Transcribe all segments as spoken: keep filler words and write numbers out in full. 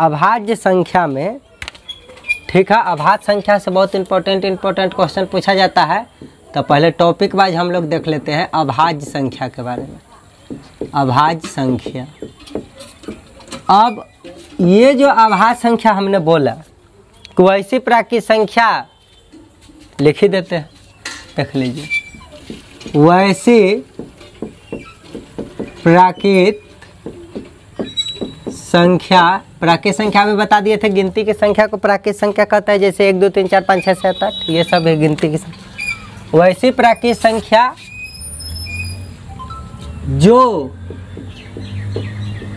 अभाज्य संख्या में, ठीक है, अभाज्य संख्या से बहुत इंपॉर्टेंट इंपॉर्टेंट क्वेश्चन पूछा जाता है। तो पहले टॉपिक वाइज हम लोग देख लेते हैं अभाज्य संख्या के बारे में। अभाज्य संख्या, अब ये जो अभाज्य संख्या हमने बोला कि ऐसी प्रकार की संख्या, लिख ही देते हैं, देख लीजिए, वैसी प्राकृत संख्या, प्राकृत संख्या में बता दिए थे गिनती की संख्या को प्राकृत संख्या कहता है, जैसे एक दो तीन चार पाँच छः सात आठ, ये सब है गिनती की संख्या। वैसी प्राकृत संख्या जो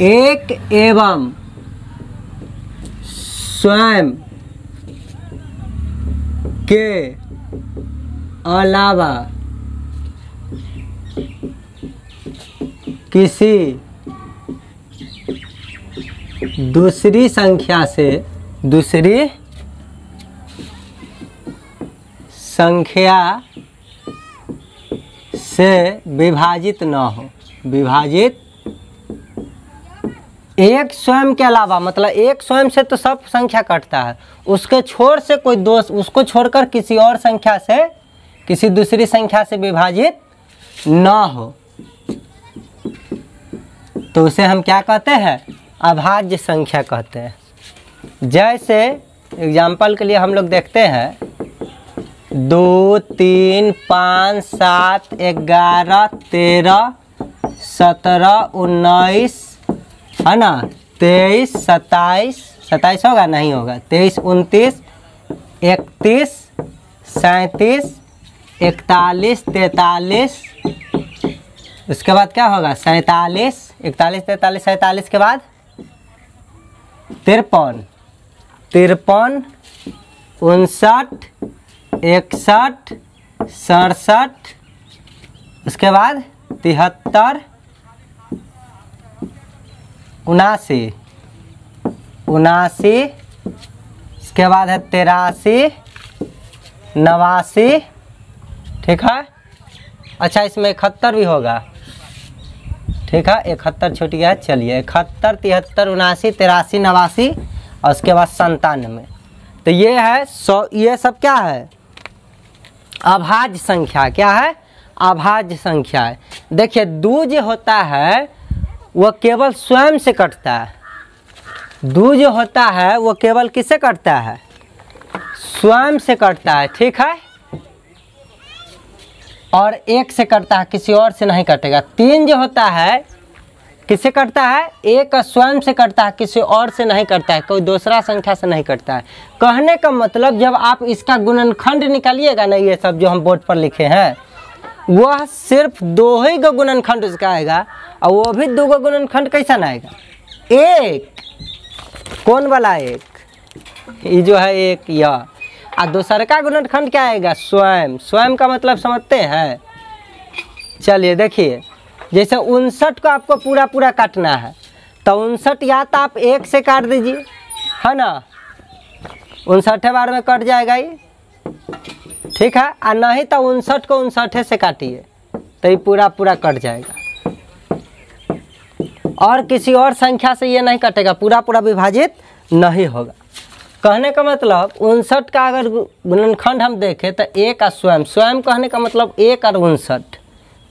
एक एवं स्वयं के अलावा किसी दूसरी संख्या से, दूसरी संख्या से विभाजित न हो, विभाजित, एक स्वयं के अलावा, मतलब एक स्वयं से तो सब संख्या कटता है, उसके छोड़ से कोई दो, उसको छोड़कर किसी और संख्या से, किसी दूसरी संख्या से विभाजित न हो, तो उसे हम क्या कहते हैं, अभाज्य संख्या कहते हैं। जैसे एग्जाम्पल के लिए हम लोग देखते हैं दो तीन पाँच सात ग्यारह तेरह सत्रह उन्नीस, है ना, तेईस सत्ताईस, सत्ताईस होगा, नहीं होगा, तेईस उनतीस इकतीस सैंतीस इकतालीस तैंतालीस, उसके बाद क्या होगा, सैंतालीस, इकतालीस तैंतालीस सैंतालीस के बाद तिरपन, तिरपन उनसठ इकसठ सड़सठ, उसके बाद तिहत्तर उनासी, उनासी, इसके बाद है तिरासी नवासी, ठीक है। अच्छा, इसमें इकहत्तर भी होगा, ठीक है, इकहत्तर छूट गया, चलिए इकहत्तर तिहत्तर उनासी तिरासी नवासी और उसके बाद संतानवे। तो ये है सौ, ये सब क्या है, अभाज्य संख्या, क्या है, अभाज्य संख्या है। देखिए दो जो होता है वो केवल स्वयं से कटता है, दो जो होता है वो केवल किससे कटता है, स्वयं से कटता है, ठीक है, और एक से कटता है, किसी और से नहीं कटेगा। तीन जो होता है किससे कटता है, एक स्वयं से कटता है, किसी और से नहीं कटता है, कोई दूसरा संख्या से नहीं कटता है। कहने का मतलब जब आप इसका गुणनखंड निकालिएगा ना, ये सब जो हम बोर्ड पर लिखे हैं, वह सिर्फ दो ही का गुणनखंड उसका आएगा, और वो भी दो का गुणनखंड कैसा ना आएगा, एक, कौन वाला एक, ये जो है एक, या और दूसरे का गुणनखंड क्या आएगा, स्वयं, स्वयं का मतलब समझते हैं। चलिए देखिए, जैसे उनसठ को आपको पूरा पूरा काटना है, तो उनसठ या तो आप एक से काट दीजिए, है ना, उनसठे बार में कट जाएगा ये, ठीक है, और नहीं तो उनसठ को उनसठे से काटिए, तो ये पूरा पूरा कट जाएगा, और किसी और संख्या से ये नहीं कटेगा, पूरा पूरा विभाजित नहीं होगा। कहने का मतलब उनसठ का अगर गुणनखंड हम देखें तो एक और स्वयं, स्वयं कहने का मतलब एक और उनसठ,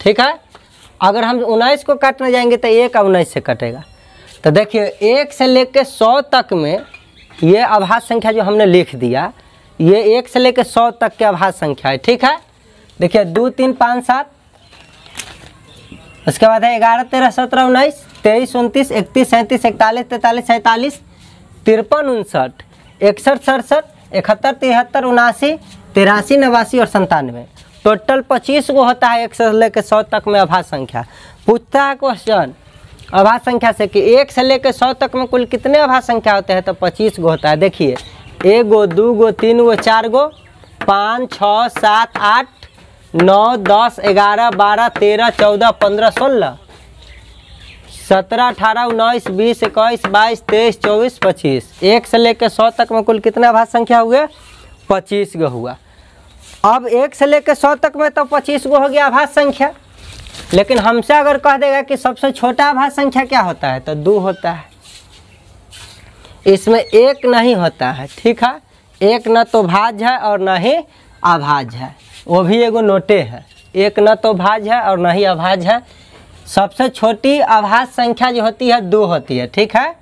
ठीक है, अगर हम उन्नीस को काटने जाएंगे तो एक और उन्नीस से कटेगा। तो देखिए एक से लेकर सौ तक में ये अभाज्य संख्या जो हमने लिख दिया, ये एक से लेकर सौ तक के अभाज्य संख्या है, ठीक है। देखिए दो तीन पाँच सात, उसके बाद है ग्यारह तेरह सत्रह उन्नीस तेईस उनतीस इकतीस सैंतीस इकतालीस तैंतालीस सैंतालीस तिरपन उनसठ इकसठ सड़सठ इकहत्तर तिहत्तर उनासी तिरासी नवासी और संतानवे, टोटल पच्चीस गो होता है एक से लेकर सौ तक में अभाज्य संख्या। पूछता है क्वेश्चन अभाज्य संख्या से कि एक से लेकर सौ तक में कुल कितने अभाज्य संख्या होते हैं, तो पच्चीस गो होता है। देखिए एक गो, दो गो, तीन गो, चार गो, पाँच छः सात आठ नौ दस ग्यारह बारह तेरह चौदह पंद्रह सोलह सत्रह अठारह उन्नीस बीस इक्कीस बाईस तेईस चौबीस पच्चीस, एक से लेकर सौ तक में कुल कितना अभाज्य संख्या हुए, पच्चीस गो हुआ। अब एक से लेकर सौ तक में तो पच्चीस गो हो गया अभाज्य संख्या, लेकिन हमसे अगर कह देगा कि सबसे छोटा अभाज्य संख्या क्या होता है, तो दो होता है। इसमें एक नहीं होता है, ठीक है। एक न तो भाज्य है और न ही अभाज्य है, वो भी एगो नोटे है। एक न तो भाज्य है और न ही अभाज्य है। सबसे छोटी अभाज्य संख्या जो होती है दो होती है, ठीक है।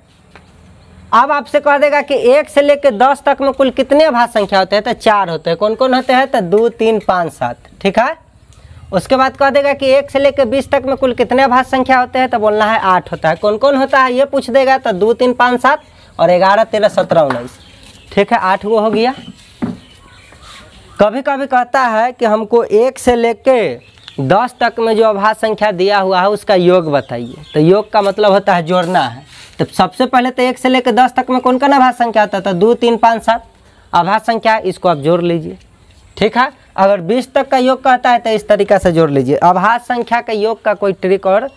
अब आपसे कह देगा कि एक से लेकर दस तक में कुल कितने अभाज्य संख्या होते हैं, तो चार होते हैं। कौन कौन होते हैं, तो दो, तीन, पाँच, सात, ठीक है। उसके बाद कह देगा कि एक से लेकर बीस तक में कुल कितने अभाज्य संख्या होते हैं, तो बोलना है आठ होता है। कौन कौन होता है ये पूछ देगा, तो दो, तीन, पाँच, सात और ग्यारह, तेरह, सत्रह, उन्नीस, ठीक है, आठ वो हो गया। कभी कभी कहता है कि हमको एक से लेके दस तक में जो अभाज्य संख्या दिया हुआ है उसका योग बताइए। तो योग का मतलब होता है जोड़ना है। तो सबसे पहले तो एक से लेकर दस तक में कौन कौन अभाज्य संख्या होता है, तो दो, तीन, पाँच, सात अभाज्य संख्या, इसको आप जोड़ लीजिए, ठीक है। अगर बीस तक का योग कहता है तो इस तरीका से जोड़ लीजिए। अभाज्य संख्या का योग का कोई ट्रिक और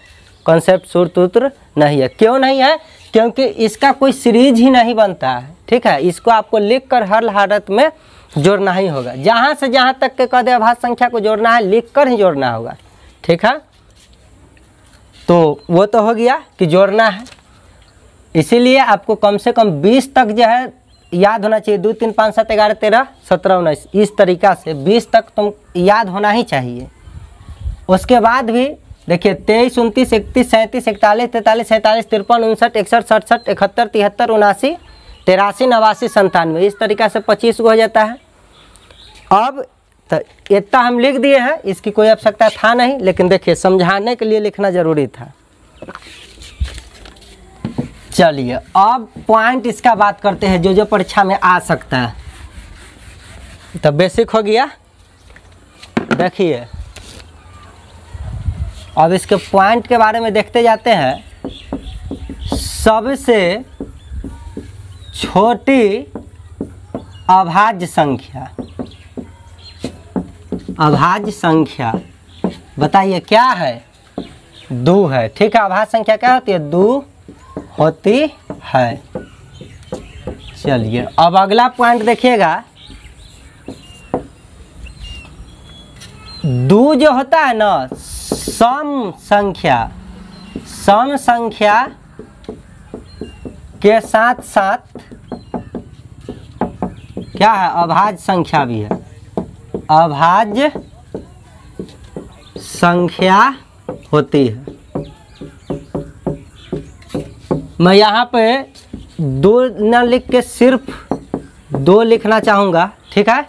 कॉन्सेप्ट सूत्र तूत्र नहीं है। क्यों नहीं है, क्योंकि इसका कोई सीरीज ही नहीं बनता है, ठीक है। इसको आपको लिखकर हर हालत में जोड़ना ही होगा। जहाँ से जहाँ तक के कह दे अभाज्य संख्या को जोड़ना है, लिखकर ही जोड़ना होगा, ठीक है। तो वो तो हो गया कि जोड़ना है, इसीलिए आपको कम से कम बीस तक जो है याद होना चाहिए। दो, तीन, पाँच, सात, ग्यारह, तेरह, सत्रह, उन्नीस, इस तरीका से बीस तक तुम याद होना ही चाहिए। उसके बाद भी देखिए तेईस, उनतीस, इकतीस, सैंतीस, इकतालीस, तैंतालीस, सैंतालीस, तिरपन, उनसठ, इकसठ, सड़सठ, इकहत्तर, तिहत्तर, उनासी, तिरासी, नवासी, संतानवे, इस तरीका से पच्चीस हो जाता है। अब तो इतना हम लिख दिए हैं, इसकी कोई आवश्यकता था नहीं, लेकिन देखिए समझाने के लिए लिखना ज़रूरी था। चलिए अब पॉइंट इसका बात करते हैं जो जो परीक्षा में आ सकता है। तो बेसिक हो गया, देखिए अब इसके पॉइंट के बारे में देखते जाते हैं। सबसे छोटी अभाज्य संख्या, अभाज्य संख्या बताइए क्या है, दो है, ठीक है। अभाज्य संख्या क्या होती है, दो होती है। चलिए अब अगला पॉइंट देखिएगा, दो जो होता है ना सम संख्या, सम संख्या के साथ साथ क्या है, अभाज्य संख्या भी है। अभाज्य संख्या होती है। मैं यहाँ पे दो न लिख के सिर्फ दो लिखना चाहूँगा, ठीक है।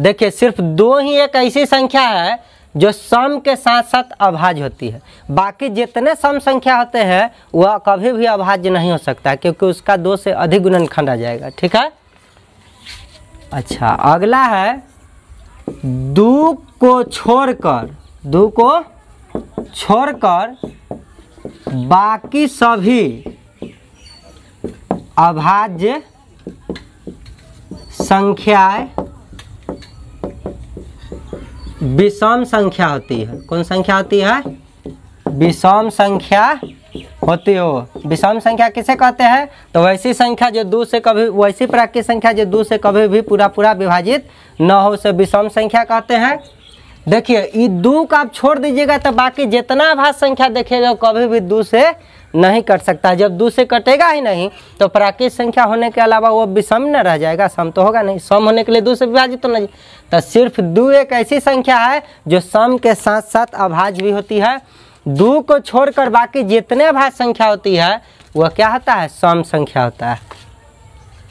देखिए सिर्फ दो ही एक ऐसी संख्या है जो सम के साथ साथ अभाज्य होती है। बाकी जितने सम संख्या होते हैं वह कभी भी अभाज्य नहीं हो सकता, क्योंकि उसका दो से अधिक गुणनखंड आ जाएगा, ठीक है। अच्छा अगला है, दो को छोड़कर, दो को छोड़कर बाकी सभी अभाज्य संख्याएं विषम संख्या होती है। कौन संख्या होती है, विषम संख्या होती हो। विषम संख्या किसे कहते हैं, तो वैसी संख्या जो दो से कभी, वैसी प्रकार की संख्या जो दो से कभी भी पूरा पूरा विभाजित न हो, उसे विषम संख्या कहते हैं। देखिए ये दो का आप छोड़ दीजिएगा तो बाकी जितना अभाज्य संख्या देखिएगा कभी भी दो से नहीं कट सकता। जब दो से कटेगा ही नहीं तो प्राकृत संख्या होने के अलावा वो विषम न रह जाएगा, सम तो होगा नहीं। सम होने के लिए दो से विभाजित होना चाहिए। तो सिर्फ दो एक ऐसी संख्या है जो सम के साथ साथ अभाज्य भी होती है। दो को छोड़कर बाकी जितने अभाज्य संख्या होती है वह क्या होता है, सम संख्या होता है।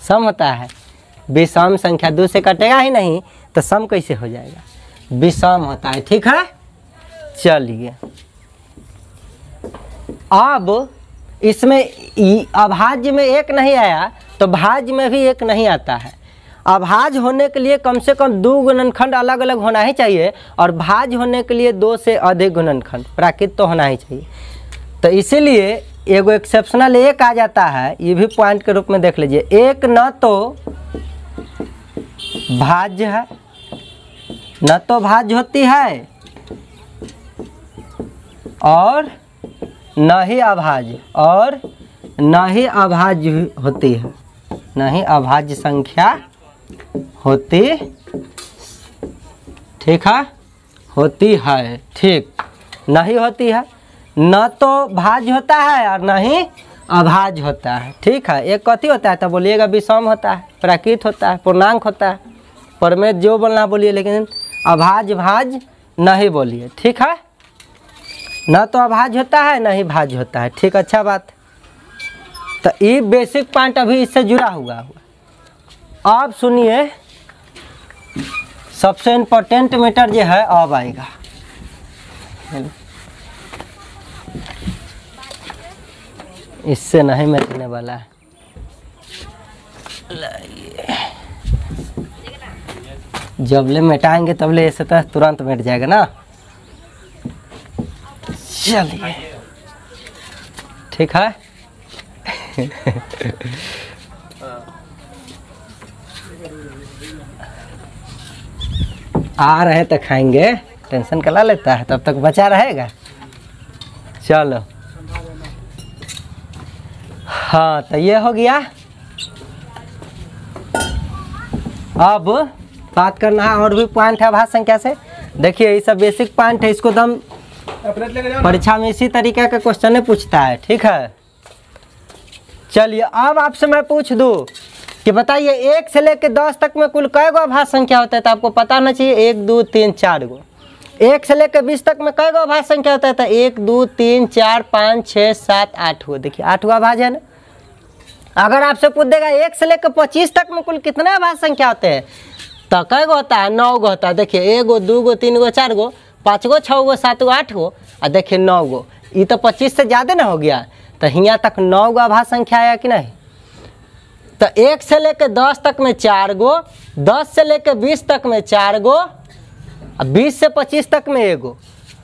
सम होता है, विषम संख्या दो से कटेगा ही नहीं तो सम कैसे हो जाएगा, विषम होता है, ठीक है। चलिए अब इसमें अभाज्य में एक नहीं आया तो भाज्य में भी एक नहीं आता है। अभाज्य होने के लिए कम से कम दो गुणनखंड अलग अलग होना ही चाहिए, और भाज्य होने के लिए दो से अधिक गुणनखंड प्राकृत तो होना ही चाहिए। तो इसीलिए एगो एक्सेप्शनल एक आ जाता है, ये भी पॉइंट के रूप में देख लीजिए। एक न तो भाज्य है, न तो भाज्य होती है और न ही अभाज्य, और न ही अभाज्य होती है, न ही अभाज्य संख्या होती, ठीक है, होती है, ठीक। न ही होती है, न तो भाज्य होता है और न ही अभाज्य होता है। ठीक है, एक कथी होता है तो बोलिएगा विषम होता है, प्राकृत होता है, पूर्णांक होता है, पर में जो बोलना है बोलिए, लेकिन अभाज्य भाज्य नहीं बोलिए। ठीक है, ना तो अभाज्य होता है ना ही भाज्य होता है। ठीक, अच्छा बात। तो ये बेसिक पॉइंट अभी इससे जुड़ा हुआ हुआ अब सुनिए, सबसे इम्पोर्टेंट मीटर जो है अब आएगा। इससे नहीं मिलने वाला है। जब ले मिटाएंगे तब ले, ऐसे तो तुरंत मिट जाएगा ना। चलिए ठीक है। आ रहे तो खाएंगे, टेंशन कला लेता है, तब तक बचा रहेगा। चलो, हाँ तो ये हो गया। अब बात करना है, और भी पॉइंट है भाज्य संख्या से। देखिए ये सब बेसिक पॉइंट है, इसको दम परीक्षा में इसी तरीके का क्वेश्चन पूछता है। ठीक है, चलिए अब आपसे मैं पूछ दूं कि बताइए एक से लेकर दस तक में कुल कै गो भाज्य संख्या होता है, तो आपको पता होना चाहिए एक दो तीन चार गो। एक से लेकर बीस तक में कै गो भाज्य संख्या होता है, तो एक दो तीन चार पाँच छः सात आठ गो। देखिए आठ गो भाज्य है ना। अगर आपसे पूछ देगा एक से लेकर पच्चीस तक में कुल कितने भाज्य संख्या होते हैं, तो कै गो होता है, नौ गो होता है। देखिए एक गो दो गो तीन गो चार गो पाँच गो छः गो सात गो आठ गो, और देखिए नौ गो। ये तो पच्चीस से ज़्यादा ना हो गया, तो यहाँ तक नौ गो भाज्य संख्या आया कि नहीं। तो एक से लेकर दस तक में चार गो, दस से लेकर बीस तक में चार गो, और बीस से पच्चीस तक में एक गो।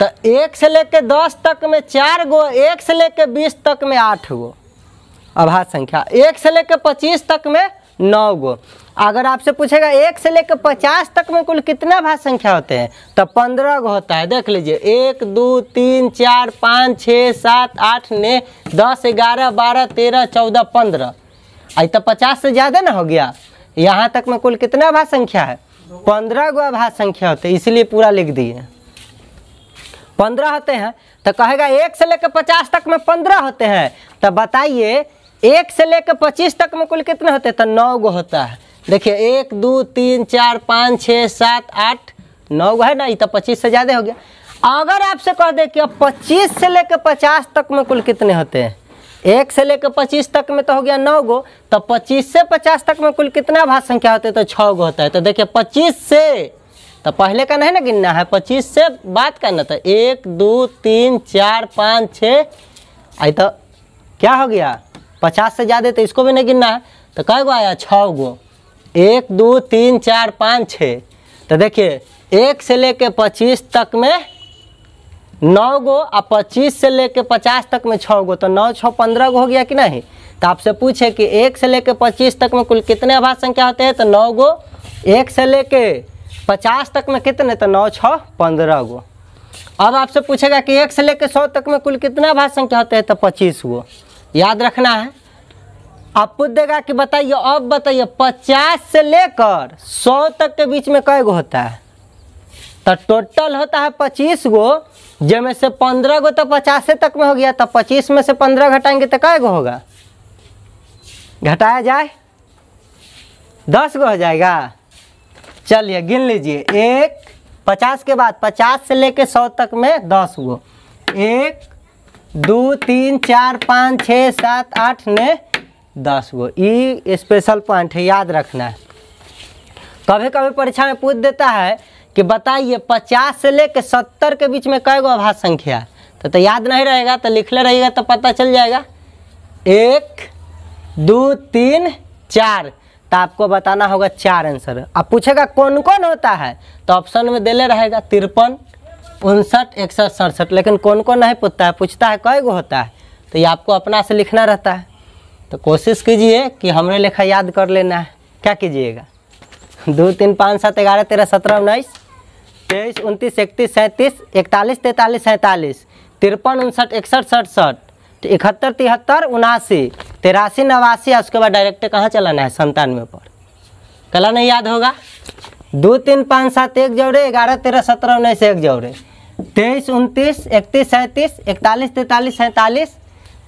तो एक से लेकर दस तक में चार गो, एक से लेकर बीस तक में आठ गो अभाज्य संख्या, एक से लेकर पच्चीस तक में नौ गो। अगर आपसे पूछेगा एक से लेकर पचास तक में कुल कितना भाज्य संख्या होते हैं, तो पंद्रह गो होता है। देख लीजिए एक दो तीन चार पाँच छः सात आठ नौ दस ग्यारह बारह तेरह चौदह पंद्रह, आई तो पचास से ज़्यादा ना हो गया। यहाँ तक में कुल कितना भाज्य संख्या है, पंद्रह गो भाज्य संख्या होते हैं, इसलिए पूरा लिख दिए पंद्रह होते हैं। तो कहेगा एक से लेकर पचास तक में पंद्रह होते हैं, तो बताइए एक से लेकर पच्चीस तक में कुल कितने होते हैं, तो नौ गो होता है। देखिए एक दो तीन चार पाँच छः सात आठ नौ गो है ना, ये तो पच्चीस से ज़्यादा हो गया। अगर आपसे कह दे कि पच्चीस से लेकर पचास तक में कुल कितने होते हैं, एक से लेकर पच्चीस तक में तो हो गया नौ गो, तो पच्चीस से पचास तक में कुल कितना भाज्य संख्या होते हैं, तो छः गो होता है। तो देखिए पच्चीस से, तो पहले का नहीं ना गिनना है, पच्चीस से बात करना था। एक दो तीन चार पाँच छः, आई तो क्या हो गया पचास से ज़्यादा, तो इसको भी नहीं गिनना है। तो कै गो आया, छः गो। एक दो तीन चार पाँच छः, तो देखिए एक से लेकर पच्चीस तक में नौ गो, और पच्चीस से लेकर पचास तक में छः गो, तो नौ छः पंद्रह गो हो गया कि नहीं। तो आपसे पूछे कि एक से लेकर पच्चीस तक में कुल कितने भाज्य संख्या होते हैं, तो नौ गो। एक से लेकर पचास तक में कितने, तो नौ छः पंद्रह गो। अब आपसे पूछेगा कि एक से लेकर सौ तक में कुल कितने भाज्य संख्या होते हैं, तो पच्चीस गो, याद रखना है। आप पूछ देगा कि बताइए, अब बताइए पचास से लेकर सौ तक के बीच में कै गो होता है, तो टोटल होता है पच्चीस गो, जिसमें से पंद्रह गो तो पचास तक में हो गया। तो पच्चीस में से पंद्रह घटाएंगे तो कै गो होगा, घटाया जाए दस गो हो जाएगा। चलिए गिन लीजिए, एक पचास के बाद पचास से लेके सौ तक में दस गो, एक दो तीन चार पाँच छः सात आठ नौ दस गो। ये स्पेशल पॉइंट है, याद रखना है। कभी कभी परीक्षा में पूछ देता है कि बताइए पचास से लेकर सत्तर के बीच में कै गो भाज्य संख्या, तो, तो याद नहीं रहेगा तो लिख ले रहेगा तो पता चल जाएगा। एक दो तीन चार, तो आपको बताना होगा चार आंसर। अब पूछेगा कौन कौन होता है, तो ऑप्शन में दे ले रहेगा तिरपन उनसठ इकसठ सड़सठ, लेकिन कौन कौन नहीं पूछता है, पूछता है कै गो होता है। तो ये आपको अपना से लिखना रहता है, तो कोशिश कीजिए कि हमरे लेखा याद कर लेना है। क्या कीजिएगा, दो तीन पाँच सात ग्यारह तेरह सत्रह उन्नीस तेईस उनतीस इकतीस सैंतीस इकतालीस तैंतालीस सैंतालीस तिरपन उनसठ इकसठ सड़सठ इकहत्तर तिहत्तर उनासी तिरासी नवासी, उसके बाद डायरेक्ट कहाँ चलाना है, संतानवे पर। कला नहीं याद होगा, दो तीन पाँच सात एक जोड़े, ग्यारह तेरह सत्रह उन्नीस एक जोड़े, तेईस उनतीस इकतीस सैंतीस इकतालीस तैंतालीस सैंतालीस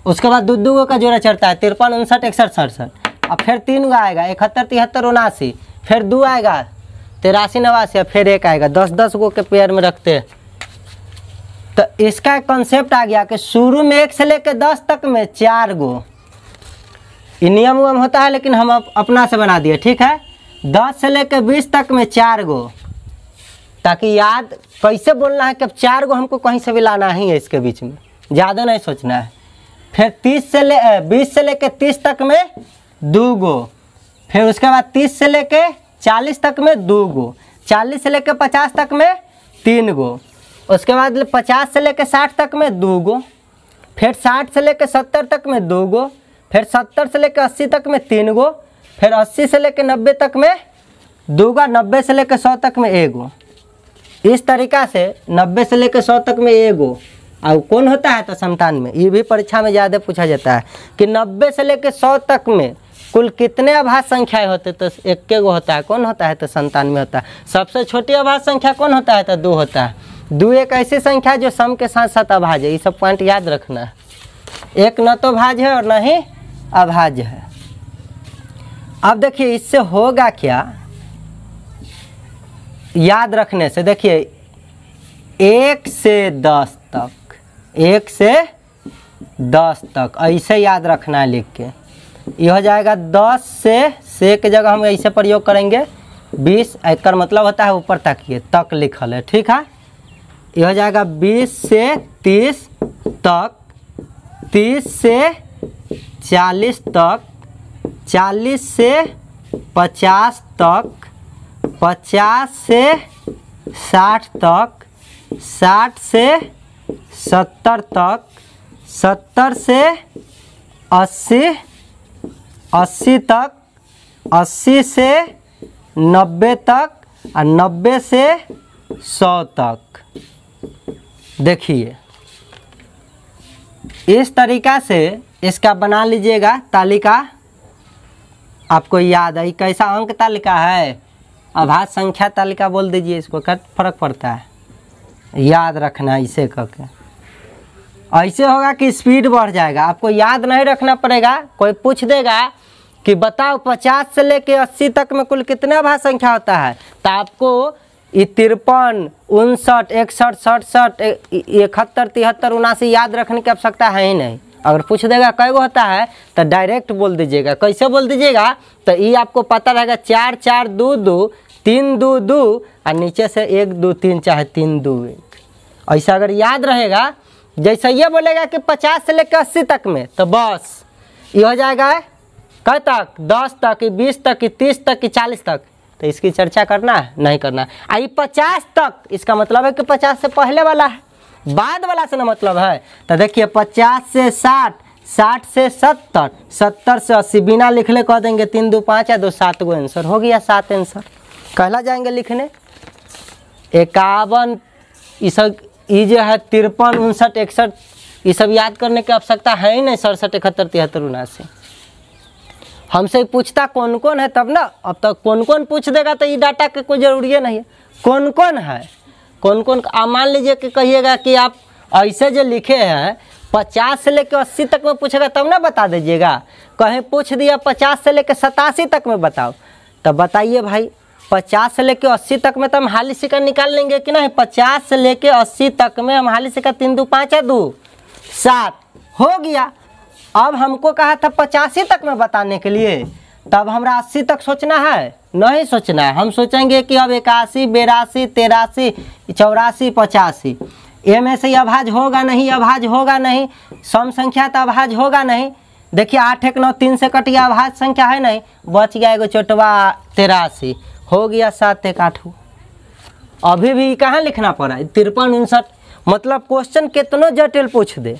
उसके बाद दो दो का जोड़ा चढ़ता है तिरपन उनसठ इकसठ सड़सठ, अब फिर तीन का आएगा इकहत्तर तिहत्तर उनासी, फिर दो आएगा तिरासी नवासी, और फिर एक आएगा। दस दस गो के पेयर में रखते हैं। तो इसका कॉन्सेप्ट आ गया कि शुरू में एक से लेकर दस तक में चार गो नियम उम होता है, लेकिन हम अपना से बना दिए। ठीक है, दस से लेकर बीस तक में चार गो, ताकि याद कैसे बोलना है कि अब चार गो हमको कहीं से भी लाना ही है, इसके बीच में ज़्यादा नहीं सोचना है। फिर तीस से ले बीस से लेकर तीस तक में दो गो, फिर उसके बाद तीस से लेकर चालीस तक में दो गो, चालीस से लेकर पचास तक में तीन गो, उसके बाद पचास से लेकर साठ तक में दो गो, फिर साठ से लेकर सत्तर तक में दो गो, फिर सत्तर से लेकर अस्सी तक में तीन गो, फिर अस्सी से लेकर नब्बे तक में दो गो, नब्बे से लेकर सौ तक में एक गो। इस तरीका से नब्बे से लेकर सौ तक में एक गो। और कौन होता है तो संतान में, ये भी परीक्षा में ज़्यादा पूछा जाता है कि नब्बे से लेकर सौ तक में कुल कितने अभाज्य संख्याएं होते, तो इक्के गो होता है। कौन होता है तो संतान में होता है। सबसे छोटी अभाज्य संख्या कौन होता है तो दो होता है। दो एक ऐसी संख्या है जो सम के साथ साथ अभाज्य है। ये सब पॉइंट याद रखना है। एक न तो भाज्य है और न ही अभाज्य है। अब देखिए इससे होगा क्या याद रखने से। देखिए एक से दस तक, एक से दस तक ऐसे याद रखना है लिख के। ये हो जाएगा दस से से के जगह हम ऐसे प्रयोग करेंगे। बीस एकर मतलब होता है ऊपर तक, ये तक लिखल है। ठीक है, ये हो जाएगा बीस से तीस तक, तीस से चालीस तक, चालीस से पचास तक, पचास से साठ तक, साठ से सत्तर तक, सत्तर से अस्सी, अस्सी तक, अस्सी से नब्बे तक, और नब्बे से सौ तक। देखिए इस तरीका से इसका बना लीजिएगा तालिका। आपको याद है कैसा अंक तालिका है, अभाज्य संख्या तालिका बोल दीजिए इसको, क्या फर्क पड़ता है। याद रखना इसे करके। ऐसे होगा कि स्पीड बढ़ जाएगा, आपको याद नहीं रखना पड़ेगा। कोई पूछ देगा कि बताओ पचास से लेकर अस्सी तक में कुल कितने अभाज्य संख्या होता है, तो आपको तिरपन उनसठ इकसठ सड़सठ इकहत्तर तिहत्तर उनासी याद रखने की आवश्यकता है ही नहीं। अगर पूछ देगा कई गो होता है तो डायरेक्ट बोल दीजिएगा। कैसे बोल दीजिएगा तो ये आपको पता रहेगा। चार चार दो दो, तीन दो दो, और नीचे से एक दो तीन, चाहे तीन दो एक। ऐसा अगर याद रहेगा, जैसे ये बोलेगा कि पचास से लेकर अस्सी तक में, तो बस ये हो जाएगा कब तक, दस तक, बीस तक, तीस तक, चालीस तक। तो इसकी चर्चा करना है नहीं करना है। ये पचास तक, इसका मतलब है कि पचास से पहले वाला है, बाद वाला से ना मतलब है। तो देखिए पचास से साठ, साठ से सत्तर, सत्तर से अस्सी, बिना लिखले कह देंगे तीन दो पाँच या दो सात गो आंसर हो गया। सात आंसर कहला जाएंगे लिखने। इक्यावन इस जो है तिरपन उनसठ इकसठ ये सब याद करने की आवश्यकता है ही नहीं। सड़सठ इकहत्तर तिहत्तर उनासी हमसे पूछता कौन कौन है तब ना। अब तक कौन कौन पूछ देगा तो ये डाटा के कोई ज़रूरी नहीं है। कौन कौन है, कौन कौन। आप मान लीजिए कि कहिएगा कि आप ऐसे जो लिखे हैं पचास से लेकर अस्सी तक में पूछेगा तब ना बता दीजिएगा। कहीं पूछ दिया पचास से लेकर सतासी तक में बताओ, तब बताइए भाई। पचास से लेकर अस्सी तक में तो हम हाली सिक्का निकाल लेंगे कि नहीं। पचास से लेकर अस्सी तक में हम हाली सिक्का तीन दो पाँच दो सात हो गया। अब हमको कहा था पचासी तक में बताने के लिए, तब हमरा अस्सी तक सोचना है नहीं सोचना है। हम सोचेंगे कि अब इक्यासी बेरासी तेरासी चौरासी पचासी, ए में से अभाज्य होगा नहीं, अभाज्य होगा नहीं, सम संख्या तो अभाज्य होगा नहीं। देखिए आठ एक नौ तीन से कट गया, अभाज्य संख्या है नहीं, बच गया एगो चोटवा तेरासी, हो गया सात एक आठ। अभी भी कहाँ लिखना पड़ा तिरपन उनसठ। मतलब क्वेश्चन कितनो जटिल पूछ दे,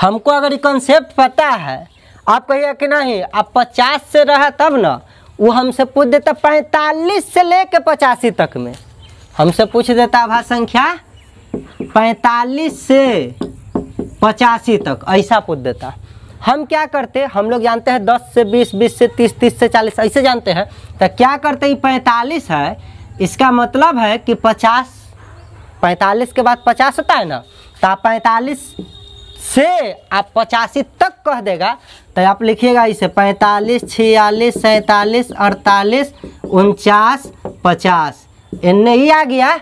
हमको अगर ये कॉन्सेप्ट पता है। आप कहिए कि नहीं आप पचास से रहा तब ना, वो हमसे पूछ देता पैंतालीस से लेके पचासी तक में। हमसे पूछ देता अभाज्य संख्या पैंतालीस से पचासी तक, ऐसा पूछ देता। हम क्या करते, हम लोग जानते हैं दस से बीस, बीस से तीस, तीस से चालीस, ऐसे जानते हैं। तो क्या करते ये पैंतालीस है, इसका मतलब है कि पचास, पैंतालीस के बाद पचास होता है ना। तो पैंतालीस से आप पचासी तक कह देगा तो आप लिखिएगा इसे पैंतालीस, छियालीस, सैंतालीस, अड़तालीस, उनचास, पचास। एन्ने ही आ गया।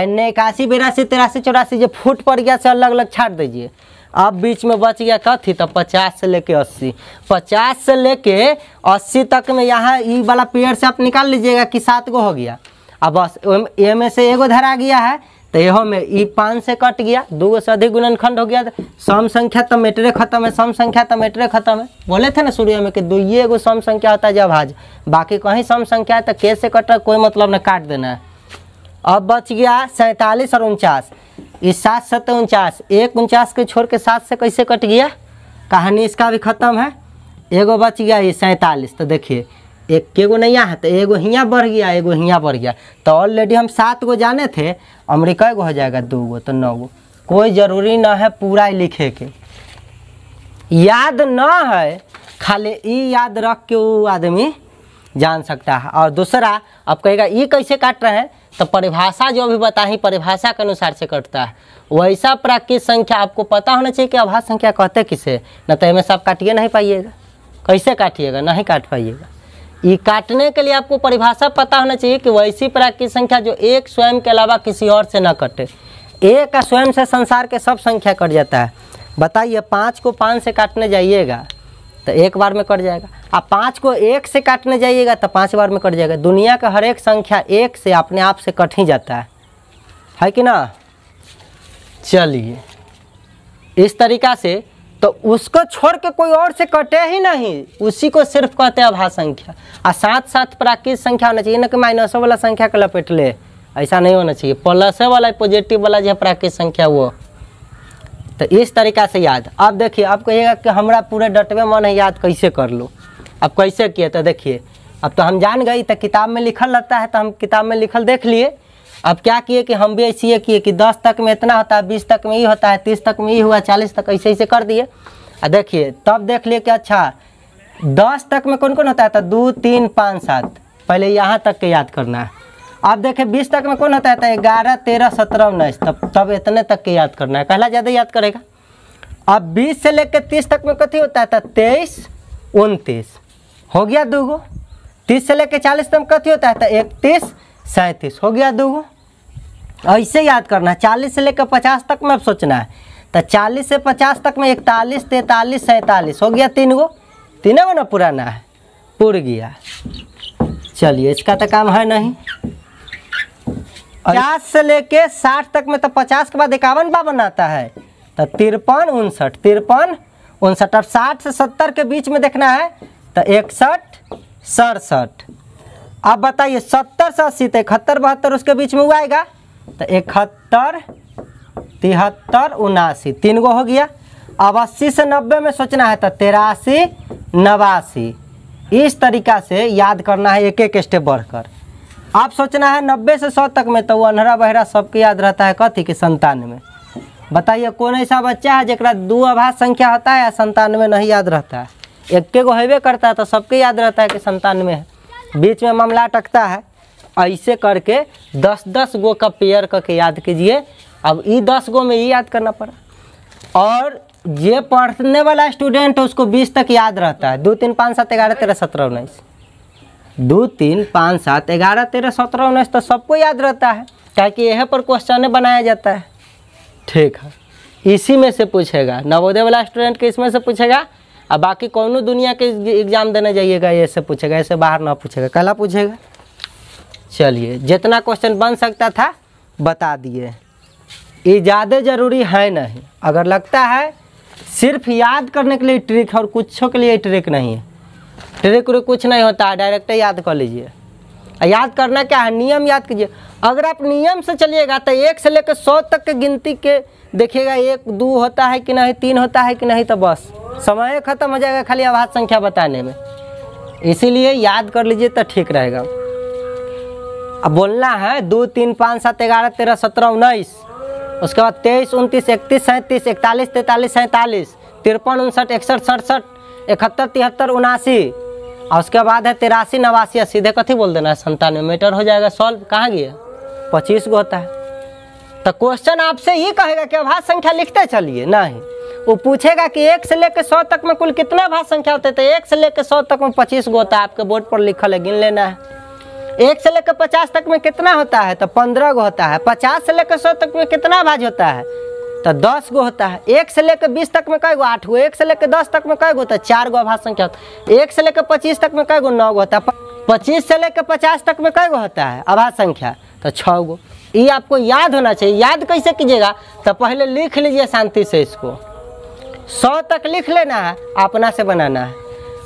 एन्ने इक्यासी, बिरासी, तिरासी, चौरासी जो फूट पड़ गया से अलग अलग छाट दीजिए। अब बीच में बच गया कथी तो पचास से लेके अस्सी, पचास से लेके अस्सी तक में यहाँ ई वाला पेड़ से आप निकाल लीजिएगा कि सात गो हो गया। अब ए में से एगो धरा गया है तो यहो में ई पाँच से कट गया, दो गो से अधिक गुणनखंड हो गया। सम संख्या तो मेटरे खत्म है, सम संख्या तो मेटरे खत्म है। बोले थे ना शुरू में कि दो ये एगो सम संख्या होता है जब आज बाकी कहीं सम संख्या है तो के से कट रहा कोई मतलब ना, काट देना है। अब बच गया सैंतालीस और उनचास, इस सात सत्तर उनचास, एक उनचास के छोड़ के सात से कैसे कट गया, कहानी इसका भी खत्म है। एगो बच गया ये सैंतालीस, तो देखिए एक के गो नहीं है तो एगो हियाँ बढ़ गया, एगो हियाँ बढ़ गया। तो ऑलरेडी हम सात गो जाने थे, अमरीका एगो हो जाएगा दो गो तो नौ गो। कोई ज़रूरी ना है पूरा लिखे के, याद ना है खाली ई याद रख के वो आदमी जान सकता है। और दूसरा आप कहेगा ये कैसे काट रहे हैं तो परिभाषा जो भी बताई परिभाषा के अनुसार से कटता है। वैसा प्राकृत संख्या आपको पता होना चाहिए कि अभाज्य संख्या कहते किसे, न तो इनमें से आप काटिए नहीं पाइएगा। कैसे काटिएगा, नहीं काट पाइएगा। ये काटने के लिए आपको परिभाषा पता होना चाहिए कि वैसी प्राकृत संख्या जो एक स्वयं के अलावा किसी और से न कटे। एक स्वयं से संसार के सब संख्या कट जाता है। बताइए पाँच को पाँच से काटने जाइएगा तो एक बार में कट जाएगा, आप पाँच को एक से काटने जाइएगा तो पाँच बार में कट जाएगा। दुनिया का हर एक संख्या एक से अपने आप से कट ही जाता है, है कि ना। चलिए इस तरीका से तो उसको छोड़ के कोई और से कटे ही नहीं, उसी को सिर्फ कहते हैं अभाज्य संख्या। और साथ साथ प्राकृत संख्या होना चाहिए, ना कि माइनसों वाला संख्या के लपेट ले, ऐसा नहीं होना चाहिए। प्लसों वाला पॉजिटिव वाला जो प्राकृत संख्या वो, तो इस तरीका से याद। अब देखिए आप कहिएगा कि हमरा पूरे डटवे मन है याद कैसे कर लो, अब कैसे किए तो देखिए अब तो हम जान गए तो किताब में लिखल रहता है तो हम किताब में लिखल देख लिए। अब क्या किए कि हम भी ऐसे किए कि दस तक में इतना होता है, बीस तक में ये होता है, तीस तक में ये हुआ, चालीस तक, ऐसे ऐसे कर दिए। और देखिए तब देख लिए कि अच्छा दस तक में कौन कौन होता है तो दो, तीन, पाँच, सात, पहले यहाँ तक के याद करना है। अब देखें बीस तक में कौन होता है तो ग्यारह, तेरह, सत्रह, उन्नीस, तब तब इतने तक के याद करना है, कहला ज़्यादा याद करेगा। अब बीस से लेकर तीस तक में कथी होता है तो तेईस, उनतीस हो गया दो गो। तीस से लेकर चालीस तक कथी होता है तो इकतीस, सैंतीस हो गया दो गो। ऐसे याद करना है। चालीस से लेकर पचास तक में अब सोचना है तो चालीस से पचास तक में इकतालीस, तैंतालीस, सैंतालीस हो गया तीन गो। तीनों गो ना पुराना है, पुर गया। चलिए इसका तो काम है नहीं। पचास से लेके साठ तक में तो पचास के बाद इक्यावन बावन आता है तो तिरपन, उनसठ, तिरपन, उनसठ। अब साठ से सत्तर के बीच में देखना है तो इकसठ, सड़सठ। अब बताइए सत्तर से अस्सी तो इकहत्तर, बहत्तर उसके बीच में हुआ आएगा तो इकहत्तर, तिहत्तर, उनासी, तीन गो हो गया। अब अस्सी से नब्बे में सोचना है तो तिरासी, नवासी। इस तरीका से याद करना है एक एक स्टेप बढ़कर। आप सोचना है नब्बे से सौ तक में तो वो अनहरा बहरा सबके याद रहता है कथी कि संतानवे। बताइए कौन ऐसा बच्चा है जरा दो अभाज्य संख्या होता है या संतानवे नहीं याद रहता है। एक गो हेबे करता है तो सबके याद रहता है कि संतानवे है, बीच में मामला अटकता है। ऐसे करके दस दस गो का पेयर करके याद कीजिए। अब ये दस गो में ये याद करना पड़ा। और ये पढ़ने वाला स्टूडेंट है उसको बीस तक याद रहता है। दो, तीन, पाँच, सात, ग्यारह, तेरह, सत्रह, उन्नीस, दो, तीन, पाँच, सात, ग्यारह, तेरह, सत्रह, उन्नीस तो सबको याद रहता है ताकि यह पर क्वेश्चन बनाया जाता है। ठीक है, इसी में से पूछेगा नवोदय वाला स्टूडेंट के, इसमें से पूछेगा। और बाकी कौनों दुनिया के एग्जाम देने जाइएगा ऐसे पूछेगा, ऐसे बाहर ना पूछेगा, कहला पूछेगा। चलिए जितना क्वेश्चन बन सकता था बता दिए। ये ज़्यादा ज़रूरी है नहीं। अगर लगता है सिर्फ याद करने के लिए ट्रिक है और कुछों के लिए ट्रिक नहीं है, ट्रिक व्रिक कुछ नहीं होता है, डायरेक्ट याद कर लीजिए। याद करना क्या है, नियम याद कीजिए। अगर आप नियम से चलिएगा तो एक से लेकर सौ तक के गिनती के देखिएगा एक दो होता है कि नहीं, तीन होता है कि नहीं, तो बस समय खत्म हो जाएगा खाली अभाज्य संख्या बताने में। इसीलिए याद कर लीजिए तो ठीक रहेगा। अब बोलना है दो, तीन, पाँच, सात, ग्यारह, तेरह, सत्रह, उन्नीस, उसके बाद तेईस, उनतीस, इकतीस, सैंतीस, इकतालीस, तैंतालीस, सैंतालीस, तिरपन, उनसठ, इकसठ, सड़सठ, इकहत्तर, तिहत्तर, उनासी, और उसके बाद है तिरासी, नवासी, अस्सी। सीधे कथी बोल देना है संतानवे, मीटर हो जाएगा सॉल्व। कहाँ गया, पच्चीस गो होता है। तो क्वेश्चन आपसे ये कहेगा कि अभाज्य संख्या लिखते चलिए, नहीं। वो पूछेगा कि एक से लेकर सौ तक में कुल कितना भाग संख्या होते थे। एक से लेकर सौ तक में पच्चीस गो होता है, आपके बोर्ड पर लिखा है, गिन लेना है। एक से लेकर पचास तक में कितना होता है, तो पंद्रह गो होता है। पचास से लेकर सौ तक में कितना भाज होता है, तो दस गो होता है। एक से लेकर बीस तक में कई गो, आठ गो। एक से लेकर दस तक में कई गो, तो चार गो भाज संख्या होता है। एक से लेकर पच्चीस तक में कई गो, नौ गो होता है। पच्चीस से लेकर पचास तक में कई गो होता है अभाज संख्या, तो छः गो। ये आपको याद होना चाहिए। याद कैसे कीजिएगा, तो पहले लिख लीजिए शांति से, इसको सौ तक लिख लेना है, अपना से बनाना है।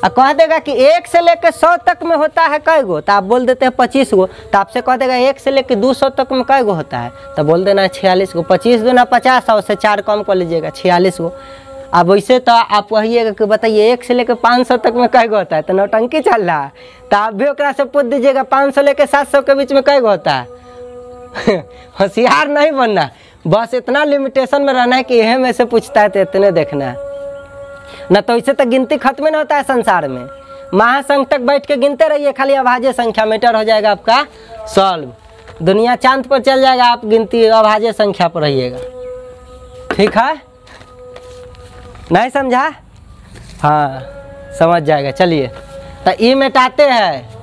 और कह देगा कि एक से लेकर सौ तक में होता है कई गो, तो आप बोल देते हैं पच्चीस गो। तो आपसे कह देगा एक से लेकर दो सौ तक में कई गो होता है, तो बोल देना है छियालीस गो। पच्चीस दूना पचास, और उससे चार कम कर लीजिएगा, छियालीस गो। अब वैसे तो आप कहिएगा कि बताइए एक से लेकर पाँच सौ तक में कई गो होता है, तो नौटंकी चल रहा है। तो आप भी ओकरा से पूछ दीजिएगा पाँच सौ लेकर सात सौ के बीच में कई गो होता है। होशियार नहीं बनना, बस इतना लिमिटेशन में रहना है कि यह में से पूछता है तो इतने देखना है न, तो इससे तो गिनती खत्म ही ना होता है संसार में। महासंघ तक बैठ के गिनते रहिए, खाली अभाज्य संख्या मीटर हो जाएगा आपका सॉल्व। दुनिया चांद पर चल जाएगा, आप गिनती अभाज्य संख्या पर रहिएगा। ठीक है, नहीं समझा? हाँ, समझ जाएगा। चलिए, तो ई मिटाते हैं,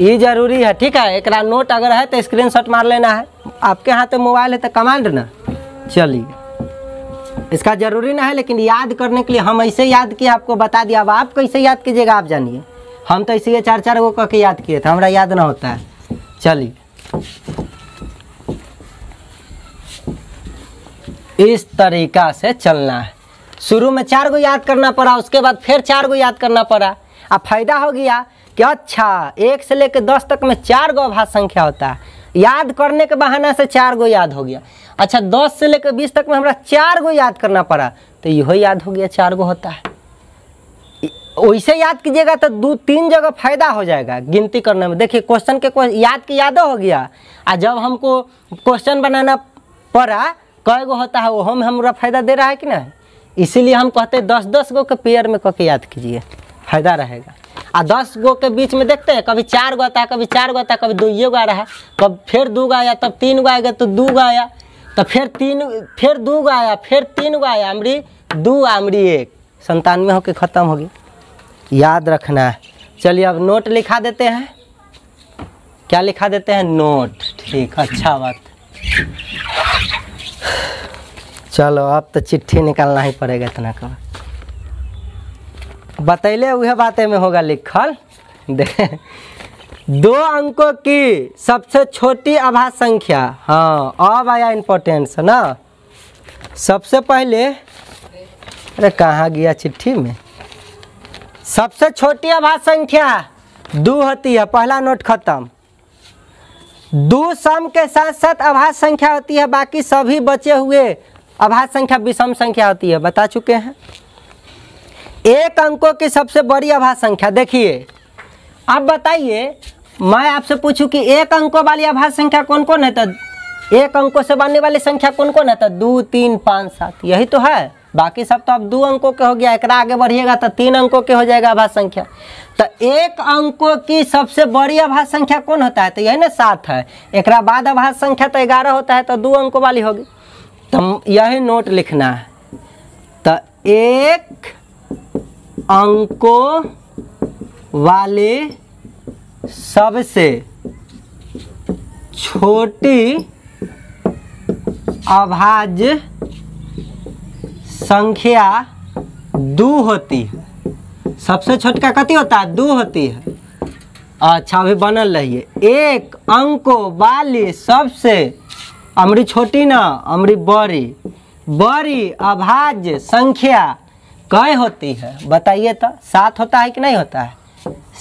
ई जरूरी है। ठीक है, एक नोट अगर है तो स्क्रीनशॉट मार लेना है। आपके हाथ में मोबाइल है तो कमांड ना। चलिए, इसका जरूरी ना है, लेकिन याद करने के लिए हम ऐसे याद किए, आपको बता दिया। अब आप कैसे याद कीजिएगा आप जानिए। हम तो इसीलिए चार चार गो करके याद किए थे, हमारा याद ना होता है। चलिए, इस तरीका से चलना है। शुरू में चार गो याद करना पड़ा, उसके बाद फिर चार गो याद करना पड़ा। अब फायदा हो गया कि अच्छा एक से लेकर दस तक में चार गो अभाज्य संख्या होता है, याद करने के बहाना से चार गो याद हो गया। अच्छा, दस से लेकर बीस तक में हमरा चार गो याद करना पड़ा, तो यह याद हो गया चार गो होता है। वैसे याद कीजिएगा तो दो तीन जगह फायदा हो जाएगा गिनती करने में। देखिए, क्वेश्चन के को, याद के यादो हो गया। आ जब हमको क्वेश्चन बनाना पड़ा कई गो होता है, वो में हमरा फायदा दे रहा है कि नहीं। इसीलिए हम कहते हैं दस दस गो के पेयर में करके याद कीजिए, फायदा रहेगा। आ दस गो के बीच में देखते हैं, कभी चार गो आता है, कभी चार गो आता है, कभी दुइये गो आ रहा है, कब फिर दो गो आया, तब तीन गो आएगा, तो दो गो आया, तो फिर तीन, फिर दो गो आया, फिर तीन गो आया, अमरी दो, अमरी एक, संतानवे होके ख़त्म होगी। याद रखना है। चलिए, अब नोट लिखा देते हैं। क्या लिखा देते हैं? नोट। ठीक, अच्छा बात। चलो, अब तो चिट्ठी निकालना ही पड़ेगा। इतना का बतैले वह बातें में होगा लिखल। दो अंकों की सबसे छोटी अभाज्य संख्या। हाँ, अब आया इम्पोर्टेंस ना। सबसे पहले, अरे कहाँ गया चिट्ठी में, सबसे छोटी अभाज्य संख्या दो होती है। पहला नोट खत्म। दो सम के साथ साथ अभाज्य संख्या होती है, बाकी सभी बचे हुए अभाज्य संख्या विषम संख्या होती है, बता चुके हैं। एक अंकों की सबसे बड़ी अभाज्य संख्या। देखिए, अब बताइए मैं आपसे पूछूं कि एक अंकों वाली अभाज्य संख्या कौन कौन है, तो एक अंकों से बनने वाली संख्या कौन कौन है, तो दो, तीन, पाँच, सात, यही तो है। बाकी सब तो अब दो अंकों के हो गया, एक आगे बढ़िएगा तो तीन अंकों के हो जाएगा अभाज्य संख्या। तो एक अंकों की सबसे बड़ी अभाज्य संख्या कौन होता है, तो यही ना सात है। एक बाद अभाज्य संख्या तो ग्यारह होता है, तो दो अंकों वाली होगी। तो यही नोट लिखना है, तो एक अंकों वाले सबसे छोटी अभाज्य संख्या दो होती है। सबसे छोटका कती होता है, दो होती है। अच्छा, अभी बनल रहिए। एक अंकों वाली सबसे, अमरी छोटी ना, अमरी बड़ी, बड़ी अभाज्य संख्या कई होती है, बताइए। तो सात होता है कि नहीं होता है,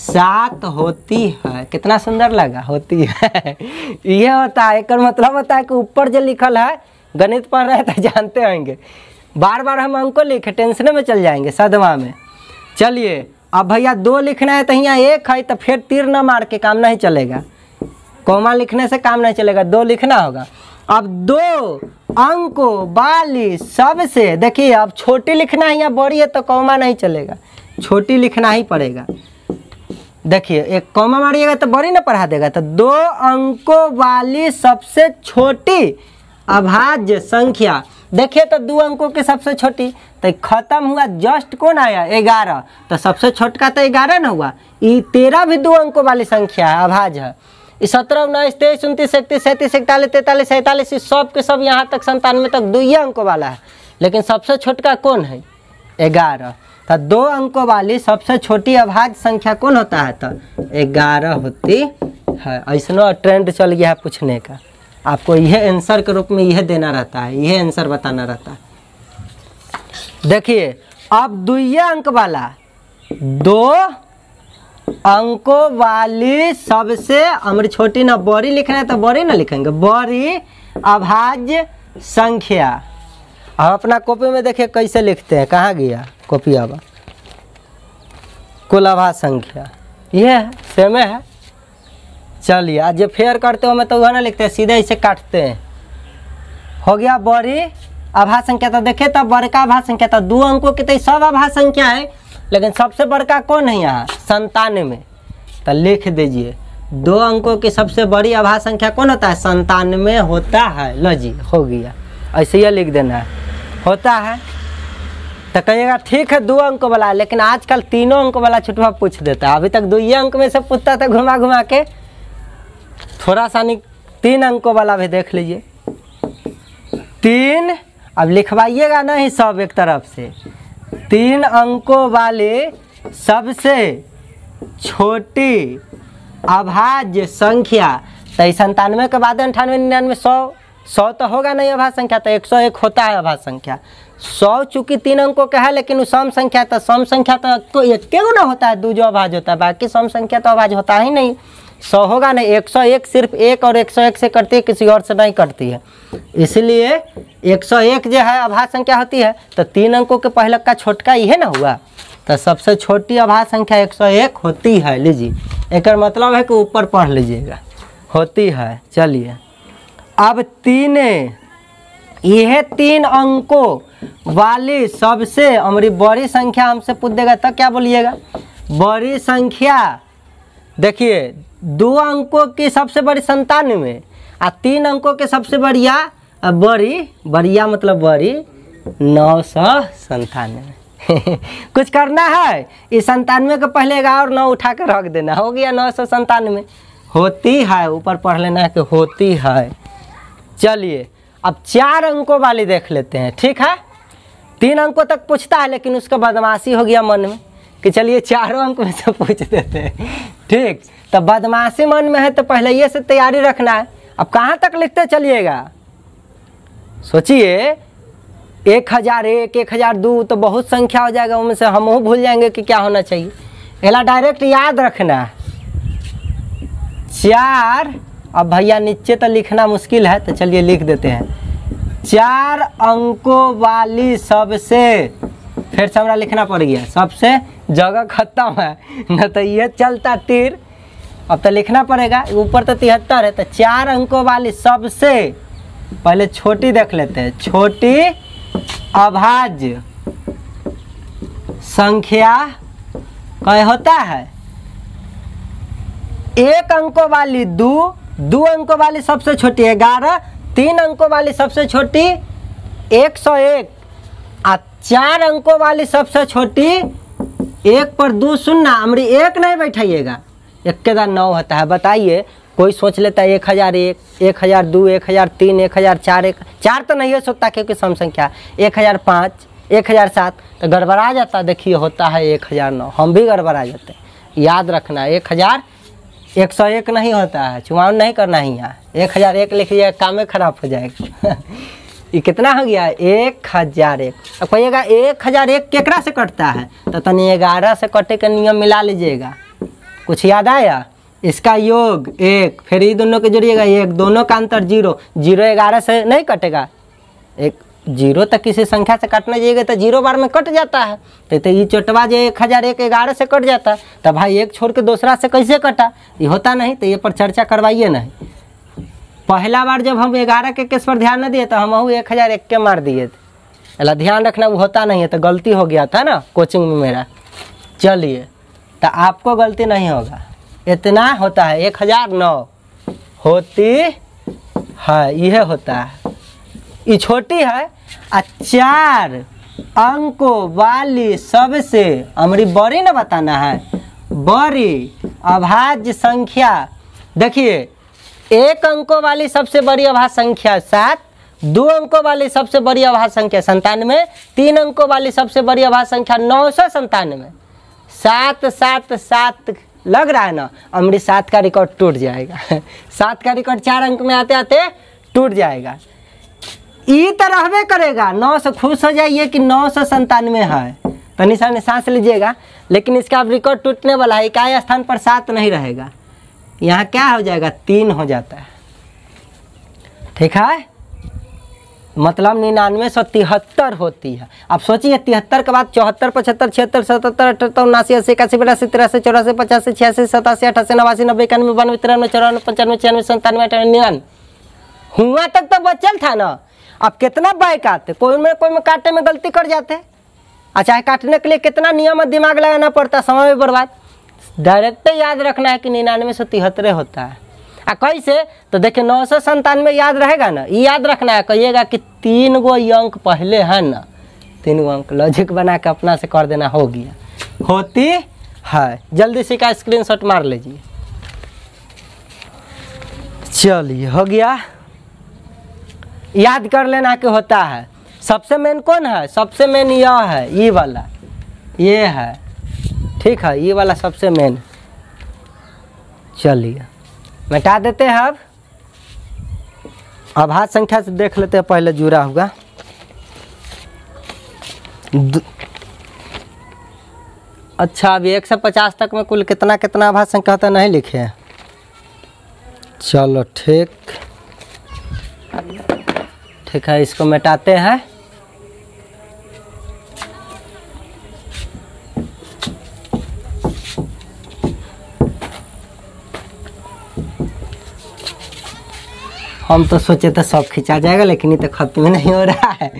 सात होती है। कितना सुंदर लगा, होती है। ये होता है, एक मतलब होता है कि ऊपर जो लिखल है, गणित पढ़ रहे तो जानते होंगे, बार बार हम अंकों लिखे टेंशन में चल जाएंगे, सदमा में। चलिए, अब भैया दो लिखना है तो यहाँ एक है, तो फिर तीर न मार के काम नहीं चलेगा, कॉमा लिखने से काम नहीं चलेगा, दो लिखना होगा। अब दो अंकों वाली सबसे, देखिए अब छोटी लिखना है या बड़ी है तो कॉमा नहीं चलेगा, छोटी लिखना ही पड़ेगा। देखिए, एक कॉमा मारिएगा तो बड़ी ना पढ़ा देगा। तो दो अंकों वाली सबसे छोटी अभाज्य संख्या, देखिए तो दो अंकों की सबसे छोटी, तो खत्म हुआ जस्ट कौन आया ग्यारह, तो सबसे छोटका तो ग्यारह ना हुआ। तेरह भी दो अंकों वाली संख्या है, अभाज है। सत्रह उन्नीस तेईस उनतीस इकतीस सैंतीस इकतालीस तैंतालीस सैंतालीस सब के सब यहाँ तक संतानवे तक दो ही अंकों वाला है, लेकिन सबसे छोटका कौन है ग्यारह। तो दो अंकों वाली सबसे छोटी अभाज्य संख्या कौन होता है, तो ग्यारह होती है। ऐसा ट्रेंड चल गया है पूछने का, आपको यह आंसर के रूप में यह देना रहता है, यह आंसर बताना रहता है। देखिए अब दुई अंक वाला, दो अंकों वाली सबसे, अमर छोटी ना बड़ी लिखना है तो बड़ी ना लिखेंगे, बड़ी अभाज्य संख्या। अब अपना कॉपी में देखिए कैसे लिखते हैं, कहाँ गया कॉपी। अब कुल अभाज्य संख्या ये है, सेम है। चलिए आज जब फेयर करते हो मैं तो वह ना लिखते हैं, सीधे इसे काटते हैं। हो गया बड़ी अभाज्य संख्या। तो देखिए तब बड़का अभाज्य संख्या, तो दो अंकों की तो सब अभाज्य संख्या है, लेकिन सबसे बड़का कौन है यहाँ संतानवे। तो लिख दीजिए दो अंकों की सबसे बड़ी अभाज्य संख्या कौन होता है, संतानवे होता है। लो जी हो गया, ऐसे ही लिख देना है होता है। तो कहिएगा ठीक है दो अंक वाला, लेकिन आजकल तीनों अंक वाला छुटवा पूछ देता है। अभी तक दो ही अंक में से पूछता था घुमा घुमा के, थोड़ा सा नहीं तीन अंकों वाला भी देख लीजिए। तीन अब लिखवाइएगा नहीं सब एक तरफ से। तीन अंकों वाले सबसे छोटी अभाज्य संख्या, तो संतानवे के बाद अंठानवे निन्यानवे सौ, सौ तो होगा नहीं अभाज्य संख्या, तो एक सौ एक होता है अभाज्य संख्या। सौ चूंकि तीन अंकों का है लेकिन वो सम संख्या, तो सम संख्या तो एक के गुना होता है, दो जो अभाज्य होता है, बाकी सम संख्या तो अभाज्य होता ही नहीं। सौ होगा नहीं, एक सौ एक सिर्फ एक और एक सौ एक से करती है, किसी और से नहीं करती है, इसलिए एक सौ एक जो है अभाज्य संख्या होती है। तो तीन अंकों के पहले का छोटका यह ना हुआ, तो सबसे छोटी अभाज्य संख्या एक सौ एक होती है। लीजिए एक मतलब है कि ऊपर पढ़ लीजिएगा होती है। चलिए अब तीन, यह तीन अंकों वाली सबसे हमारी बड़ी संख्या हमसे पूछ देगा तो क्या बोलिएगा, बड़ी संख्या। देखिए दो अंकों की सबसे बड़ी संतानवे आ तीन अंकों के सबसे बढ़िया बड़ी, बढ़िया मतलब बड़ी नौ सौ संतानवे। कुछ करना है, इस संतानवे को पहले और नौ उठा कर रख देना, हो गया नौ सौ संतानवे होती है। ऊपर पढ़ लेना है कि होती है। चलिए अब चार अंकों वाली देख लेते हैं। ठीक है तीन अंकों तक पूछता है, लेकिन उसका बदमाशी हो गया मन में कि चलिए चारों अंक में से पूछ देते हैं। ठीक तो बदमाशी मन में है तो पहले ये से तैयारी रखना है। अब कहाँ तक लिखते चलिएगा, सोचिए एक हज़ार एक, एक हज़ार दो, तो बहुत संख्या हो जाएगा, उनमें से हम वो भूल जाएंगे कि क्या होना चाहिए। एला डायरेक्ट याद रखना है चार। अब भैया नीचे तो लिखना मुश्किल है, तो चलिए लिख देते हैं। चार अंकों वाली सबसे, फिर से हमारा लिखना पड़ गया, सबसे जगह खत्म है न तो ये चलता तीर, अब तो लिखना पड़ेगा। ऊपर तो तिहत्तर है, तो चार अंकों वाली सबसे पहले छोटी देख लेते हैं। छोटी अभाज्य संख्या क्या होता है, एक अंकों वाली दो, दो अंकों वाली सबसे छोटी ग्यारह, तीन अंकों वाली सबसे छोटी एक सौ एक, आ चार अंकों वाली सबसे छोटी एक पर दो सुनना, अमरी एक नहीं बैठाइएगा, एक के दार नौ होता है। बताइए कोई सोच लेता है एक हज़ार एक, एक हज़ार दो, एक हज़ार तीन, एक हज़ार चार, एक चार तो नहीं हो सकता क्योंकि सम संख्या, एक हज़ार पाँच, एक हज़ार सात, तो गड़बड़ा जाता। देखिए होता है एक हज़ार नौ, हम भी गड़बड़ा जाते हैं। याद रखना एक हज़ार एक सौ एक नहीं होता है, चुनाव नहीं करना ही यहाँ। एक हज़ार एक लिखिएगा कामें खराब हो जाएगा। ये कितना हो गया एक हज़ार एक। अब कहिएगा एक हज़ार एक केकरा से कटता है, तो तनी ग्यारह से कटे का नियम मिला लीजिएगा। कुछ याद आया, इसका योग एक, फिर ये दोनों के जोड़िएगा एक, दोनों का अंतर जीरो, जीरो ग्यारह से नहीं कटेगा। एक जीरो तक किसी संख्या से काटना जाइएगा तो जीरो बार में कट जाता है, तो, तो ये चोटवा जो एक हज़ार एक ग्यारह से कट जाता है, तो भाई एक छोड़ के दूसरा से कैसे कटा, ये होता नहीं। तो ये पर चर्चा करवाइए नहीं। पहला बार जब हम ग्यारह के केस पर ध्यान न दिए तो हम एक हज़ार एक के मार दिए थे, अला ध्यान रखना वो होता नहीं है, तो गलती हो गया था ना कोचिंग में मेरा। चलिए तो आपको गलती नहीं होगा। इतना होता है एक हज़ार नौ होती है, यह होता है, ये छोटी है। आ चार अंकों वाली सबसे हमारी बड़ी ना बताना है, बड़ी अभाज्य संख्या। देखिए एक अंकों वाली सबसे बड़ी अभाज्य संख्या सात, दो अंकों वाली सबसे बड़ी अभाज्य संख्या संतानवे, तीन अंकों वाली सबसे बड़ी अभाज्य संख्या नौ सौ संतानवे। सात सात सात लग रहा है ना, अमरी सात का रिकॉर्ड टूट जाएगा। सात का रिकॉर्ड चार अंक में आते आते टूट जाएगा। ई तो रहबे करेगा, नौ सौ खुश हो जाइए कि नौ सौ संतानवे है तो निशान सांस लीजिएगा, लेकिन इसका अब रिकॉर्ड टूटने वाला है। इकाई स्थान पर सात नहीं रहेगा, यहाँ क्या हो जाएगा, तीन हो जाता है। ठीक है, मतलब निन्यानवे सौ तिहत्तर होती है। अब सोचिए तिहत्तर के बाद चौहत्तर, पचहत्तर, छिहत्तर, सतहत्तर, अठहत्तर, उनासी, अस्सी, इक्यासी, बिरासी, तिरासी, चौरासी, पचासी, छियासी, सतासी, अठासी, नवासी, नब्बे, इक्यानवे, बानवे, तिरानवे, चौरानवे, पंचानवे, छियानवे, संतानवे, अठानवे, निन्यानवे, हुआ तक तो बचल था ना। अब कितना बाइक आते, कोई में कोई में काटने में गलती कर जाते, अच्छा है काटने के लिए कितना नियम और दिमाग लगाना पड़ता, समय भी बर्बाद। डायरेक्ट याद रखना है कि निन्यानवे सौ तिहत्तर होता है। आ कैसे, तो देखिए नौ सौ संतानवे याद रहेगा ना, ये याद रखना है। कहिएगा कि तीन गो अंक पहले है ना, तीन गो अंक लॉजिक बना के अपना से कर देना। हो गया, होती है। जल्दी से का स्क्रीनशॉट मार लीजिए। चलिए हो गया, याद कर लेना कि होता है। सबसे मेन कौन है, सबसे मेन यह है, ये वाला, ये है, ठीक है, ये वाला सबसे मेन। चलिए मिटा देते हैं। अब अभाज्य संख्या से देख लेते हैं, पहले जुड़ा होगा। अच्छा, अभी एक से पचास तक में कुल कितना कितना अभाज्य संख्या होता नहीं लिखे हैं। चलो ठीक ठीक है, इसको मिटाते हैं। हम तो सोचे तो सब खिंचा जाएगा, लेकिन ये तो खत्म नहीं हो रहा है।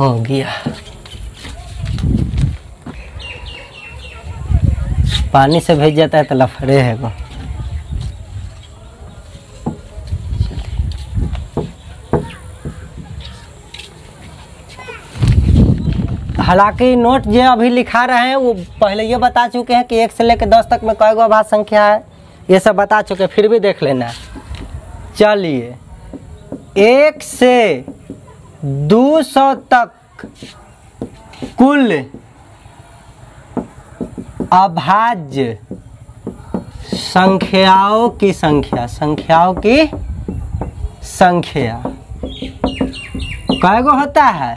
हो गया, पानी से भीग जाता है तो लफड़े है वो। हालांकि नोट जो अभी लिखा रहे हैं वो पहले ये बता चुके हैं कि एक से लेकर दस तक में कई गो अभाज्य संख्या है, ये सब बता चुके, फिर भी देख लेना। चलिए एक से दो सौ तक कुल अभाज्य संख्याओं की संख्या, संख्याओं की संख्या कई गो होता है,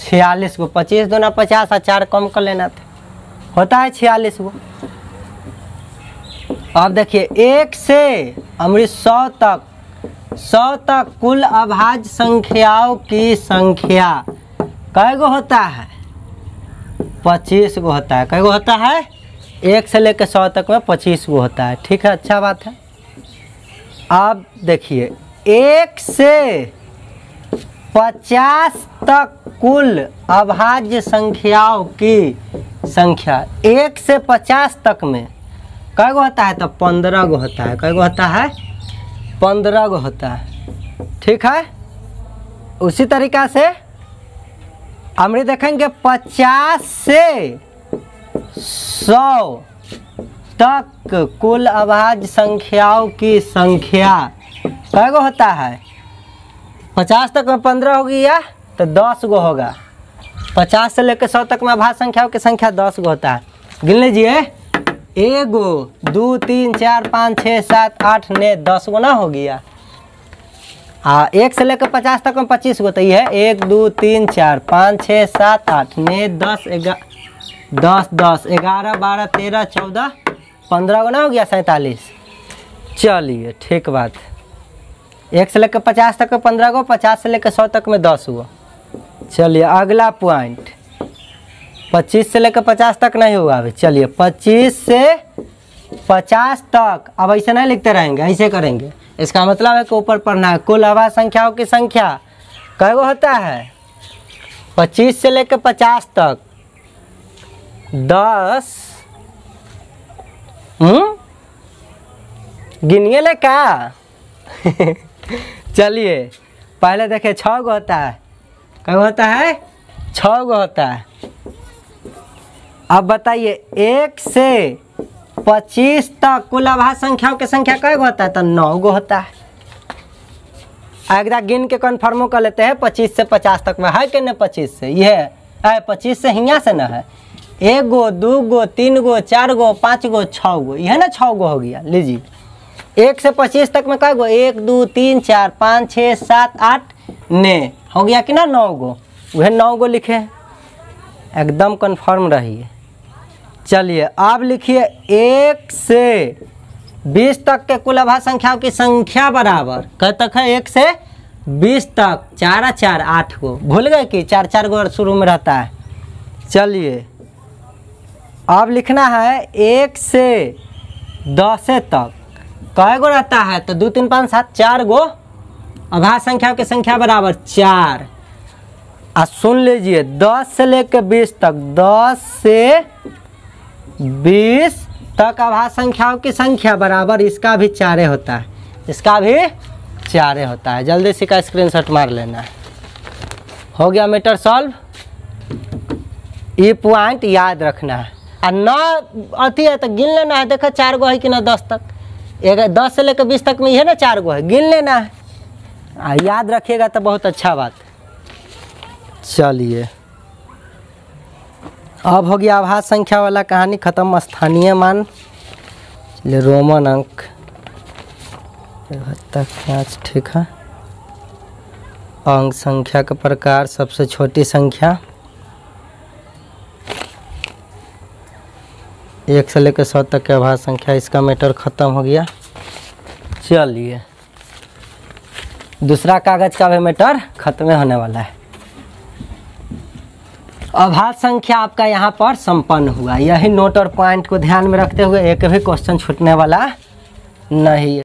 छियालीस गो। पच्चीस दोना पचास, चार कम कर लेना था, होता है छियालीस गो। अब देखिए एक से अमृत सौ तक, सौ तक कुल अभाज्य संख्याओं की संख्या कई गो होता है, पच्चीस गो होता है। कई गो होता है, एक से लेकर सौ तक में पच्चीस गो होता है, ठीक है, अच्छा बात है। अब देखिए एक से पचास तक कुल अभाज्य संख्याओं की संख्या, एक से पचास तक में कई गो होता है, तो पंद्रह गो होता है। कई गो होता है, पंद्रह गो होता है, ठीक है। उसी तरीका से हम देखेंगे पचास से सौ तक कुल अभाज्य संख्याओं की संख्या कई गो होता है। पचास तक में पंद्रह होगी या तो दस गो होगा। पचास से लेकर सौ तक में अभाज्य संख्याओं की संख्या दस गो होता है। गिन लीजिए, एक गो, दो, तीन, चार, पाँच, छः, सात, आठ, नौ, दस गो ना हो गया। आ एक से लेकर पचास तक में पच्चीस गो, तो ये है एक, दो, तीन, चार, पाँच, छः, सात, आठ, नौ, दस, ग्यारह, दस, दस, ग्यारह, बारह, तेरह, चौदह, पंद्रह गो ना हो गया, सैंतालीस। चलिए ठीक बात। एक से लेकर पचास तक में पंद्रह गो, पचास से लेकर सौ तक में दस गो। चलिए अगला पॉइंट, पच्चीस से लेकर पचास तक नहीं होगा अभी। चलिए पच्चीस से पचास तक, अब ऐसे नहीं लिखते रहेंगे, ऐसे करेंगे। इसका मतलब है कि ऊपर पढ़ना है। कुल अभाज्य संख्याओं की संख्या कई गो होता है, पच्चीस से लेकर पचास तक, दस, हम्म गिनिए ले का। चलिए पहले देखे छः गो होता है, क्या होता है? छः गो होता है। अब बताइए एक से पच्चीस तक कुल अभाज्य संख्याओं के संख्या कै गो होता है? तो नौ गो होता है। एकदम गिन के कन्फर्मो कर लेते हैं। पच्चीस से पचास तक में है कि नहीं? पच्चीस से ये है, पच्चीस से यहाँ से ना है। एक गो, दो गो, तीन गो, चार गो, पाँच गो, छः गो, यह ना छः गो हो गया। लीजिए एक से पच्चीस तक में कै गो? एक, दो, तीन, चार, पाँच, छः, सात, आठ, नौ हो गया कि ना? नौ गो। वह नौ गो लिखे हैं, एकदम कन्फर्म रहिए। चलिए आप लिखिए एक से बीस तक के कुल अभाज्य संख्याओं की संख्या बराबर कब तक है? एक से बीस तक। चार चार आठ गो, भूल गए कि चार चार गो शुरू में रहता है। चलिए अब लिखना है एक से दस तक कै गो रहता है? तो दो तीन पाँच सात चार गो अभाज्य संख्याओं की संख्या बराबर चार। आ सुन लीजिए दस से लेकर बीस तक, दस से बीस तक अभाज्य संख्याओं की संख्या बराबर इसका भी चारे होता है, इसका भी चारे होता है। जल्दी से का स्क्रीनशॉट मार लेना है। हो गया मीटर सॉल्व। ये पॉइंट याद रखना है। आ नौ अथी है तो गिन लेना है। देखो चार गो है कि ना दस तक? एक दस से लेकर बीस तक में यह ना चार गो है, गिन लेना है। आ याद रखिएगा तो बहुत अच्छा बात। चलिए अब हो गया अभाज्य संख्या वाला कहानी खत्म। स्थानीय मान, चलिए रोमन अंक पाँच, ठीक है। अंक संख्या का प्रकार सबसे छोटी संख्या एक से लेकर सौ तक के अभाज्य संख्या, इसका मैटर खत्म हो गया। चलिए दूसरा कागज का भी मैटर खत्म होने वाला है। अभाज्य संख्या आपका यहाँ पर संपन्न हुआ। यही नोट और पॉइंट को ध्यान में रखते हुए एक भी क्वेश्चन छूटने वाला नहीं है।